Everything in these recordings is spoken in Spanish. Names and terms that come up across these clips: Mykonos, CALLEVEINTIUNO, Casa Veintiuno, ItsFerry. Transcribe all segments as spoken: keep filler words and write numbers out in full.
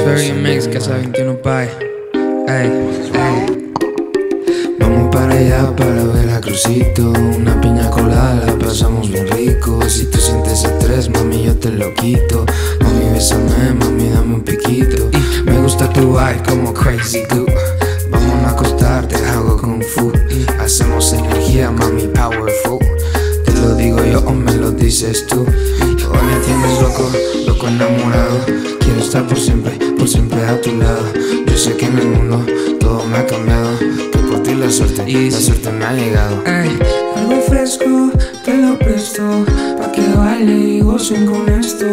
ItsFerry Mix, Casa veintiuno Pie. Ey, ey. Vamos para allá, para Veracruzito. Una piña colada, la pasamos bien rico. Si tú sientes estrés, mami, yo te lo quito. Mami, bésame, mami, dame un piquito. Y me gusta tu vibe como Crazy Do. Vamos a acostarte, hago Kung Fu. Hacemos energía, mami, powerful. Te lo digo yo o me lo dices tú. Hoy me tienes loco, loco enamorado. Quiero estar por siempre, por siempre a tu lado. Yo sé que en el mundo todo me ha cambiado, que por ti la suerte, la suerte me ha llegado. Ey, algo fresco, te lo presto, pa' que baile y gocen con esto,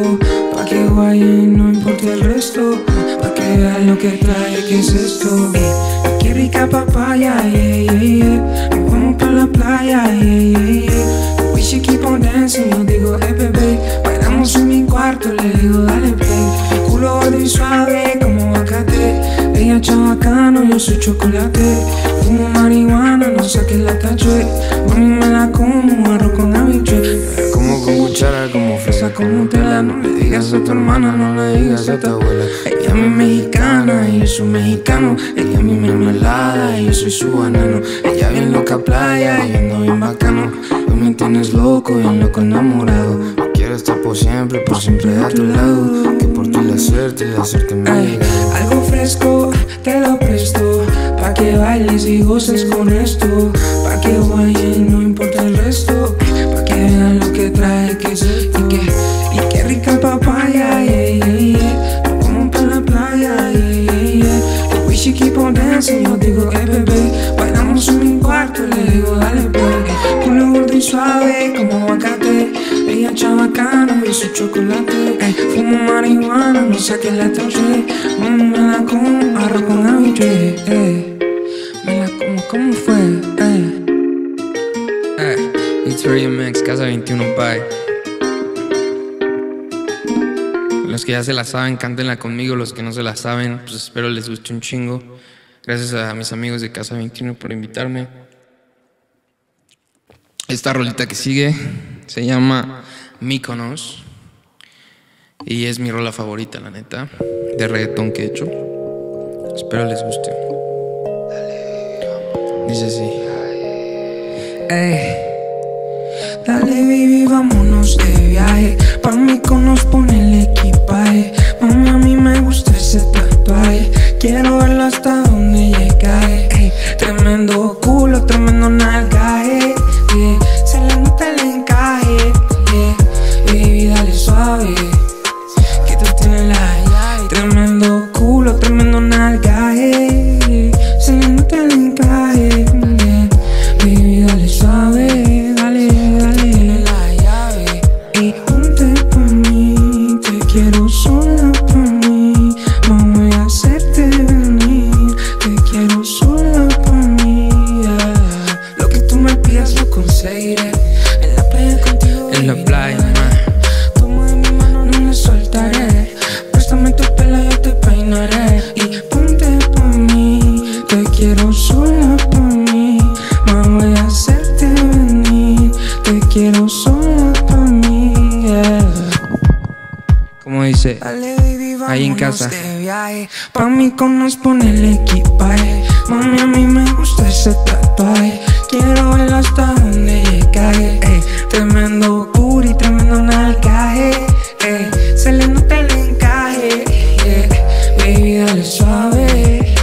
pa' que guaye, no importa el resto, pa' que vean lo que trae, que es esto. Ey, qué rica papaya, yeah, yeah, yeah. Nos vamos pa' la playa, yeah, yeah, yeah. We should keep on dancing, yo digo, hey, bebé. Bailamos en mi cuarto, le digo, dale play. Mi culo gordo y suave como aguacate. Ella chabacano, yo soy chocolate. Fumo marihuana, no saques la tachue. Mami, me la como, arroz con habichuel. Como con cuchara, como fresa, como tela. No le digas a tu hermana, no le digas a tu abuela. Ella es mi mexicana y yo soy mexicano. Ella es mi mermelada y yo soy su banano. Ella bien loca playa y yo ando bien bacano. Me tienes loco y un loco enamorado. Quiero estar por siempre, por siempre a tu lado. Que por ti la suerte, la suerte me ha llegado. Algo fresco, te lo presto, pa' que bailes y goces con esto, pa' que guayes, no importa el resto, pa' que vean lo que trae, que es esto. Y que, y qué rica papaya, yeah, yeah, yeah. Nos vamos pa' la playa, yeah, yeah, yeah. We should keep on dancing, yo digo, hey, bebé. Bailamos en mi cuarto, le digo, dale play. Culo gordo y suave como aguacate. Ella chabacana, yo soy chocolate. Ay, fumo marihuana, no saques la tachue. Mami, me la como, arroz con habichuel. Ey, me la como, ¿cómo fue? Ey, ey, ItsFerry Mix, Casa veintiuno Pie. Los que ya se la saben, cántenla conmigo. Los que no se la saben, pues espero les guste un chingo. Gracias a mis amigos de Casa veintiuno por invitarme. Esta rolita que sigue se llama Mykonos y es mi rola favorita, la neta, de reggaetón que he hecho. Espero les guste. Dice así. Ey. Dale, baby, vámonos de viaje. Pa' Mykonos pon el equipaje. Mami, a mí me gusta ese tatuaje. Quiero verlo hasta donde llega. Ey. Tremendo culo, tremendo nalgaje. Yeah, se le nota el encaje, yeah. Baby, dale suave, que tú tienes la llave. Tremendo culo, tremendo nalgaje, yeah. Se le nota el encaje, yeah. Baby, dale suave, dale, dale la llave. Y ponte pa' mí, te quiero sola pa' mí. No voy a hacerte venir, te quiero sola pa' mí, yeah. Lo que tú me pidas lo conseguiré. En la playa contigo, en la playa, ma. Toma de mi mano, no me soltaré. Préstame tu pelo, yo te peinaré. Y ponte pa' mí, te quiero sola pa' mí. Ma, voy a hacerte venir, te quiero sola pa' mí, yeah. Como dice, ahí en casa. Pa' Mykonos pon el equipaje. Mami, a mí me gusta ese tatuaje. Quiero verlo hasta donde llegue, ey. Tremendo curi, tremendo nalgaje, ey. Se le nota el encaje, yeah. Baby, dale suave,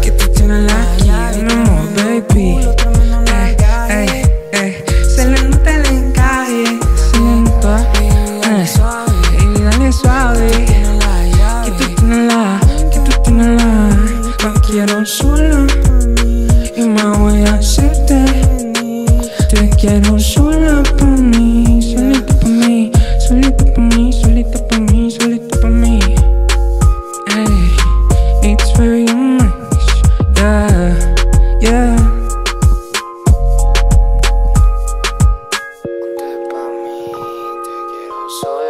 que tú tienes la llave, no more, baby, ey, ey, ey. Se le nota el encaje, siento, baby, dale suave, baby, dale suave, que tú tienes la, que tú tienes la. No quiero solo y me voy a hacerte. Te quiero sola pa' mí, solita pa' mí, solita pa' mí, solita pa' mí, solita pa' mí. Hey, ItsFerry Mix, yeah, yeah.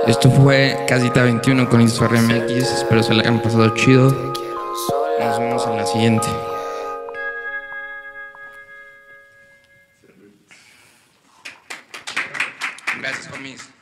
Esto fue Casita veintiuno con ItsFerry Mix. Espero se la hayan pasado chido. Nos vemos en la siguiente. Gracias, homies.